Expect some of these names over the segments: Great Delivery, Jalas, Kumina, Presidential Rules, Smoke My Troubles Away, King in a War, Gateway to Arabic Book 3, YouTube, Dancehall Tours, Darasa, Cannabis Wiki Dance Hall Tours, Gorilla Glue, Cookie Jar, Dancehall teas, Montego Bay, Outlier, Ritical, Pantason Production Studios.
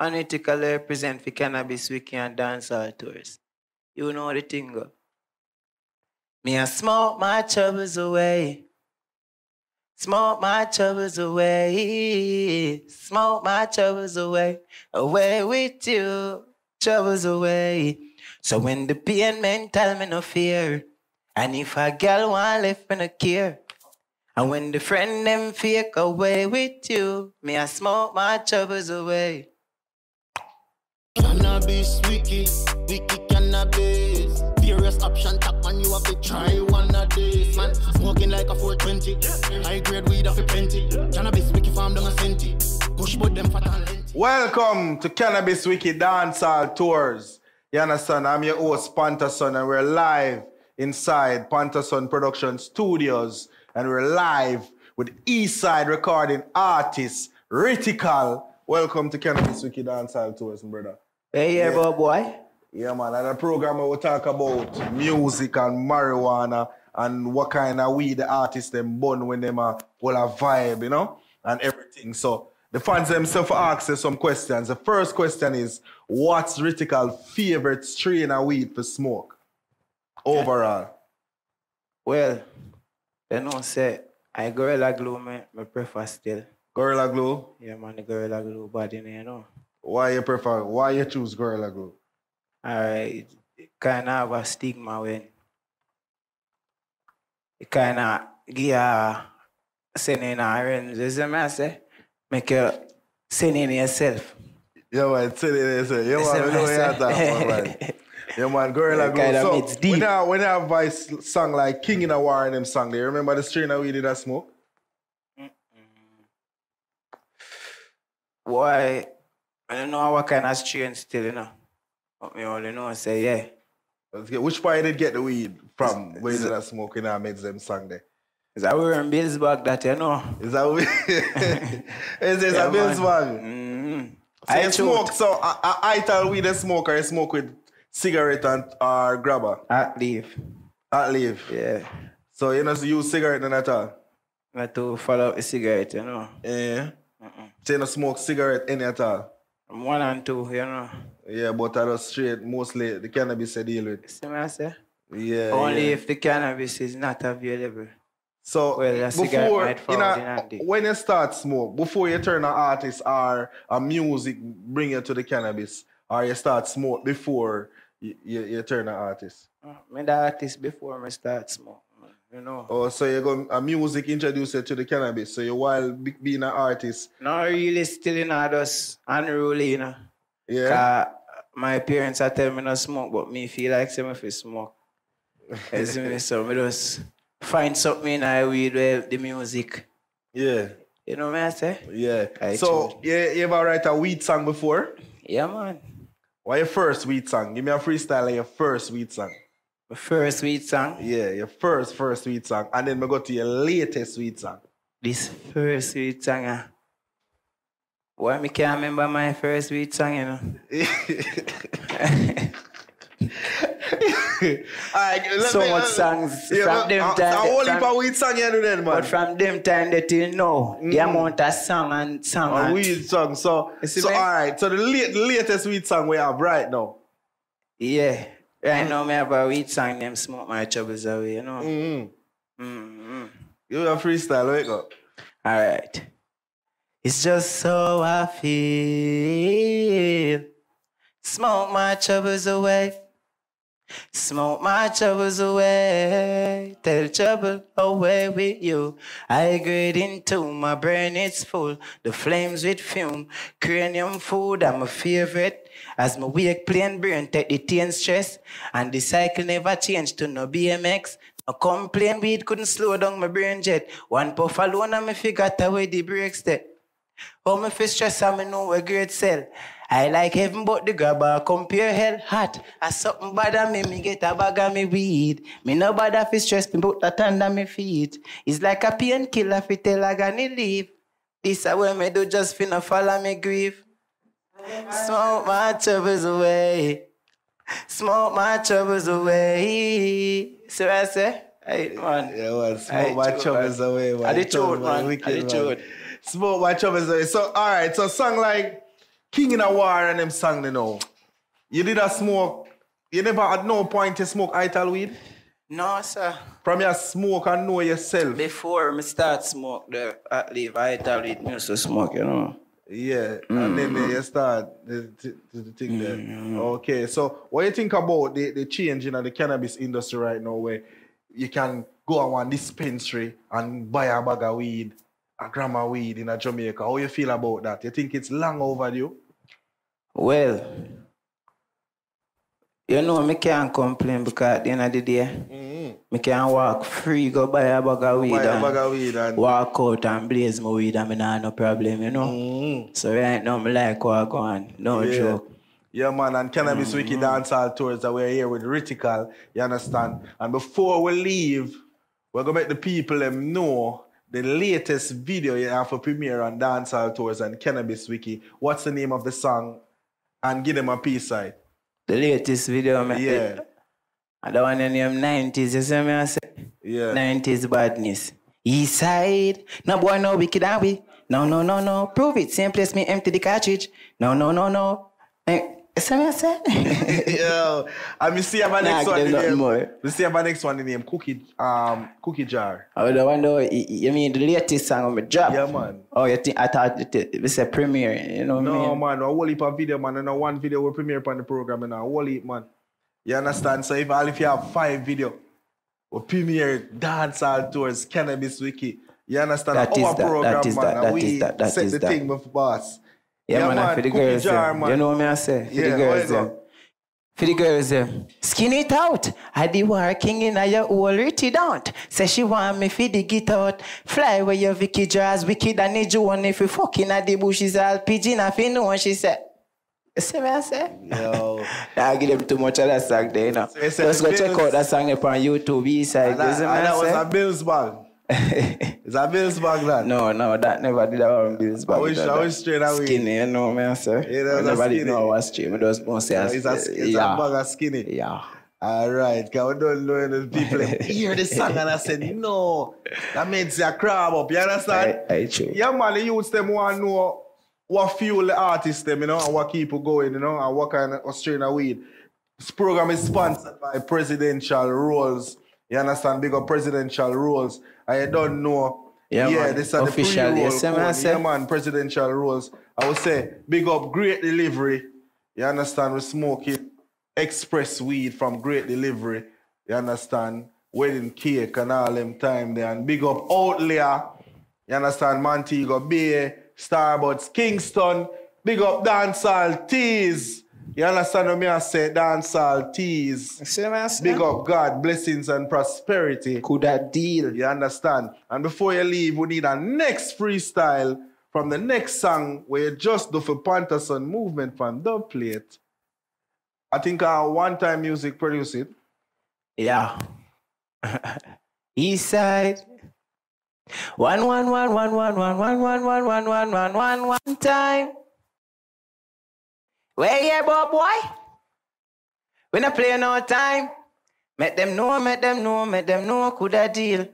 unethically represent for Cannabis Wiki and Dancehall Tours. You know the thing go. Me I smoke my troubles away. Smoke my troubles away. Smoke my troubles away. Away with you. Troubles away. So when the pain mental, me no fear. And if a girl want left, me no care. And when the friend them fake away with you, me I smoke my troubles away. Cannabis Wiki, Wiki Cannabis. Various option tap man, you have to try one of these. Man, smoking like a 420. High grade weed off a plenty. Cannabis Wiki farm them a centi. Push both them fat and lengthy. Welcome to Cannabis Wiki Dancehall Tours. You understand? I'm your host Pantason, and we're live inside Pantason Production Studios. And we're live with Eastside recording artist Ritical. Welcome to Cannabis Wiki Dancehall Tours, brother. Hey, yeah, boy. Yeah, man. And the program we will talk about music and marijuana and what kind of weed the artists them burn when them are all a vibe, you know, and everything. So the fans themselves ask us some questions. The first question is, what's Ritical's favorite strain of weed for smoke overall? Well, they know say I Gorilla Glue, me prefer still. Gorilla Glue? Yeah, man, the Gorilla Glue body, you know. Why you prefer? Why you choose Gorilla Glue? Alright, it kind of have a stigma when it kind of give sending a range. You see what I say? Make you send in yourself. Yeah, man, send in yourself. You want to know what you're talking about. Yeah, man, Gorilla Glue. So, when I have a song like King in a War in them song, do you remember the strain that we did that smoke? Why? I don't know what kind of strain still, you know. But me only know, say, yeah. Let's get, which part did get the weed from? Where did I smoke in our meds them song there? Is that we're in Bill's bag that, you know? Is that we? Is this a Bill's bag? So I smoke, so I tell weed a smoker, I smoke with cigarette and grabber? At leaf. At leaf? Yeah. So you don't use cigarette then at all? Not to follow a cigarette, you know. Yeah. So you don't smoke cigarette any at all? One and two, you know. Yeah, but I just straight, mostly the cannabis I deal with. See what I say? Yeah. Only if the cannabis is not available. So well, before, you know, when you start smoke, before you turn an artist or a music bring you to the cannabis, or you start smoke before you turn an artist? I'm the artist before I start smoke, you know. Oh, so you go a music introducer to the cannabis, so you while being an artist? Not really, still, you know, just unruly, you know. Yeah. My parents are telling me not smoke, but me feel like some if I smoke. So I just find something in I weed with the music. Yeah. You know what I say? Yeah. So you ever write a weed song before? Yeah, man. Why your first weed song? Give me a freestyle of your first weed song. My first weed song? Yeah, your first weed song. And then we go to your latest weed song. This first weed song, why me can't remember my first weed song, you know? So much songs. Yeah, from them time. A whole heap of weed song you do then, man. But from them time that till now, the amount of song and song. A weed song. So alright, so the latest weed song we have right now. Yeah. Right now, I have a weed song named Smoke My Troubles Away, you know? You a freestyle, wake up. Alright. It's just so I feel. Smoke my troubles away. Smoke my troubles away. Tell trouble away with you. I grade into my brain, it's full. The flames with fume. Cranium food, I'm a favorite. As my wake plain brain, take the teen stress. And the cycle never changed to no BMX. No complain, weed couldn't slow down my brain jet. One puff alone, and me figure out where the brakes that. How me feel stress, and me know a great cell. I like heaven, but the grabber compare hell hot. As something bother me, me get a bag of me weed. Me no bother fi stress, me put that under me feet. It's like a painkiller fi tell I gonna leave. This a way me do just finna follow me grief. Smoke my troubles away. Smoke my troubles away. See what I say? Hey, man. Yeah, well, smoke my troubles away, man. I did trouble, man. Smoke my troubles away. So, all right, so song like King in a War and them sang they know. You did a smoke, you never at no point you smoke ital weed? No, sir. From your smoke and know yourself? Before I start smoke, at least ital weed used to smoke, you know. Yeah, and then you start the thing there. Okay, so what you think about the change in the cannabis industry right now where you can go on a dispensary and buy a bag of weed, a gram of weed in Jamaica? How you feel about that? You think it's long overdue? Well, you know, I can't complain because at the end of the day, I can walk free, go buy a bag of weed, and walk out and blaze my weed and I have no problem, you know? So right now, I like walk on, no joke. Yeah, man, and Cannabis Wiki Dance Hall Tours that we're here with Ritical, you understand? And before we leave, we're going to make the people them know the latest video you have for premiere on Dance Hall Tours and Cannabis Wiki. What's the name of the song? And give them a piece side. The latest video, man. Yeah. I don't want to name 90s, you see me? I say? Yeah. 90s badness. East side. No boy, no wicked are we? No, no, no, no. Prove it. Same place me empty the cartridge. No, no, no, no. Yo, and we see my next one in name. We see my next one in name, Cookie Jar. I wonder, you mean the latest song on my job? Yeah, man. Oh, you think I thought it's a premiere, you know what I mean? No, man, a whole heap of video, man, and a one video will premiere upon the program, and a whole heap, man. You understand? So if you have 5 videos, we'll premiere Dancehall Tours, Cannabis Wiki. You understand? That our program, man, that we set the thing with boss. Yeah, man, for the girls, you know what I say? For the girls, for the girls, skin it out. I did working in your whole Ritty down. Say she want me for the get out. Fly where your Vicky jars wicked. I need you one if you fucking at the bushes. All pigeon, I feel no one, she said. You see what I say? No. I give them too much of that song there, you know. Just go check out that song up on YouTube. Eastside. That was a Bills ball. Is that Bills bag that? No, no, that never did that on Bills bag. I wish straight away. Skinny, you know, man, sir. Yeah, nobody know I was straight. I just want to say it's a bag of skinny. Yeah. All right, because we don't know any people hear the song and I said, no, that means you crab up, you understand? I true. Yeah, man, the youths them want to know what fuel the artists them, you know, and what keep going, you know, and what kind of Australian weed. This program is sponsored by Presidential Rules. You understand? Big up Presidential Rules. I don't know. Yeah, yeah, this are official, the pre-roll. Yeah, man, Presidential Rules. I would say big up Great Delivery. You understand? We're smoking express weed from Great Delivery. You understand? Wedding cake and all them time there. And big up Outlier. You understand? Montego Bay, Starbucks, Kingston. Big up Dancehall Teas. You understand what I say? Dancehall teas. Big up God, blessings and prosperity. Could that deal? You understand? And before you leave, we need a next freestyle from the next song where you just do for Pantason movement from Dub Plate. I think our one-time music produced it. Yeah. East side. 1 1 1 1 1 1 1 1 1 1 1 1 1 1 1 time. Well, yeah, boy. We not play no time. Make them know, make them know, make them know. Could I deal?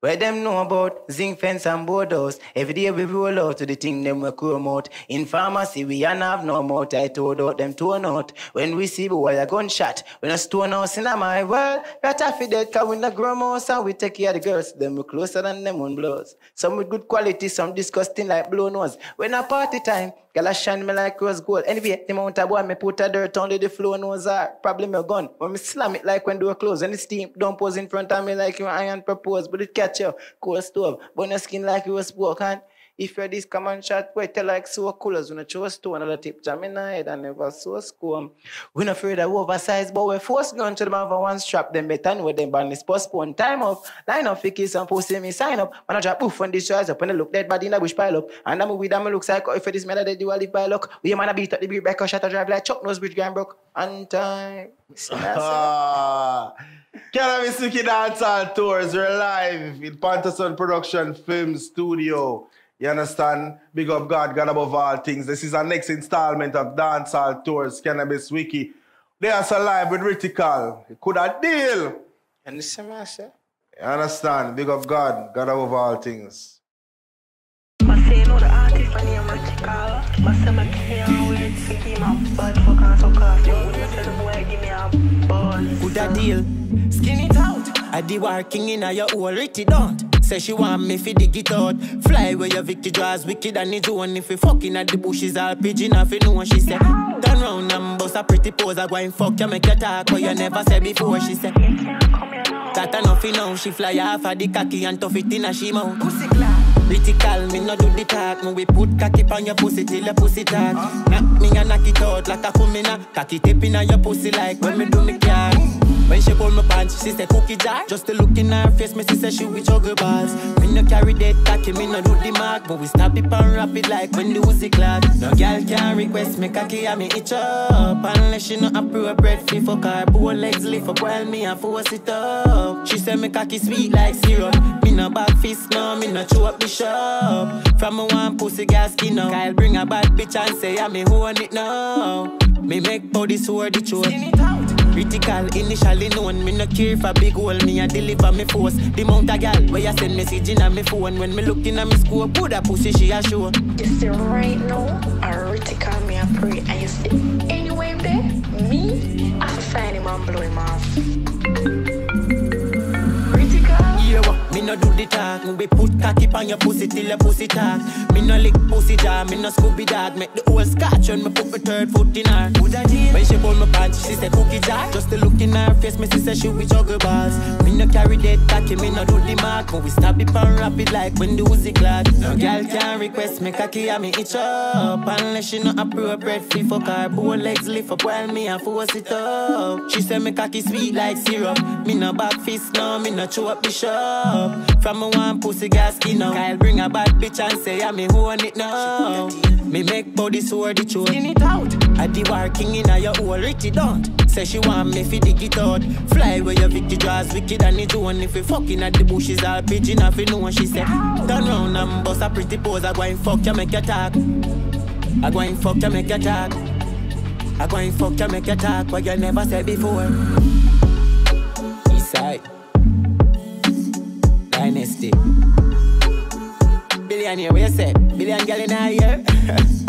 Where them know about zinc fence and borders. Every day we roll out to the thing them we come out. In pharmacy we ain't have no more. I told out them torn out. When we see boy a gunshot, we not stone house in my world. Right after that, cause we not grow mouse and we take care of the girls. Them we closer than them one blows. Some with good quality, some disgusting like blow nose. When a party time, girl a shine me like rose gold. Anyway, the mountain boy me put a dirt under the floor nose are. Probably me gun. When me slam it like when door close. And the steam don't pose in front of me like you iron propose. But it catch you, cold stove, burn your skin like you was spoken. If you're this common shot, wait till like so colors when I chose to another tip jam in head and never so scum. We're not afraid of oversized, but we're forced going to the man for one strap, then better know them band is postponed. Time up, line up, fickies and post me sign up. When I drop poof on this rise up and I look dead body in the bush pile up. And I'm with them looks like if it is matter they do all live by luck. We man a beat up the beat back or shut a drive like Chuck Nose Bridge Grand Brook. And time. Cannabis Wiki Dance Hall Tours, we're live in Pantason Production Film Studio. You understand? Big up God, God above all things. This is our next installment of Dance Hall Tours, Cannabis Wiki. They are so live with Ritical. You could have deal. And this is you understand? Big up God, God above all things. Could I deal? Skin it out. I did working in a your already don't. Say she want me fi dig it out. Fly where your Vicky draws wicked and it's one. If we fucking at the bushes, I'll pigeon off it. No, she said, turn round and bust a pretty pose. I go and fuck you, make you talk what you never said before. She said, that enough now. She fly half of the cocky and tough it in a she mouth. Pussy clap. Critical, me no do the talk. Me we put cocky on your pussy till your pussy talk. Knock me and knock it out like a kumina. Cocky taping on your pussy like when me do me car. When she pull my pants, she say cookie jar. Just to look in her face, me she say she with juggle bars. Me no carry that cocky, me no do the mark. But we stop it and wrap it like when the woozy clad. No girl can request me cocky and me itch up. Unless she no appropriate fee for car. Both legs lift up while me and force it up. She say me cocky sweet like syrup. Me no back fist, no, me no chew up the shop. From a one pussy girl skin up. Kyle bring a bad bitch and say I me own it now. Me make body swear the truth. Skin it out. Critical, initially known, me no care for big hole, me a deliver me force. The mount a gal, where you send message in on me phone. When me looking at me score, put a pussy she a show. You see right now, a critical me a pray. And you see, anyway there, me, I find him and blow him off. Me no do the talk, me put cocky on your pussy till your pussy talk. Me no lick pussy jar, me no Scooby Dog. Make the whole scotch when me put my third foot in her. When she pull my pants, she say cookie jar. Just to look in her face, me she say she with juggle bars. Me no carry that cocky, me no do the mark. But we stab it and wrap it like when the woozy glad. No girl can request me cocky and me itch up. Unless she no appropriate free for car. Both legs lift up while me and force it up. She say me cocky sweet like syrup. Me no back fist, no, me no chew up the shop. From a one pussy girl skin now. Kyle bring a bad bitch and say I me own it now. Me make body swear the truth. Skin it out. I did working in a your hole, Richie don't. Say she want me fi dig it out. Fly where your Vicky draws wicked and it one. If we fucking at the bushes, I'll pigeon off it no one. She said, turn round and bust a pretty pose. I go and fuck you, make you talk. I go and fuck you, make you talk. I go and fuck you, make you talk. What you never said before. Eastside Dynasty. Billionaire, what you say? Billion girl in a year.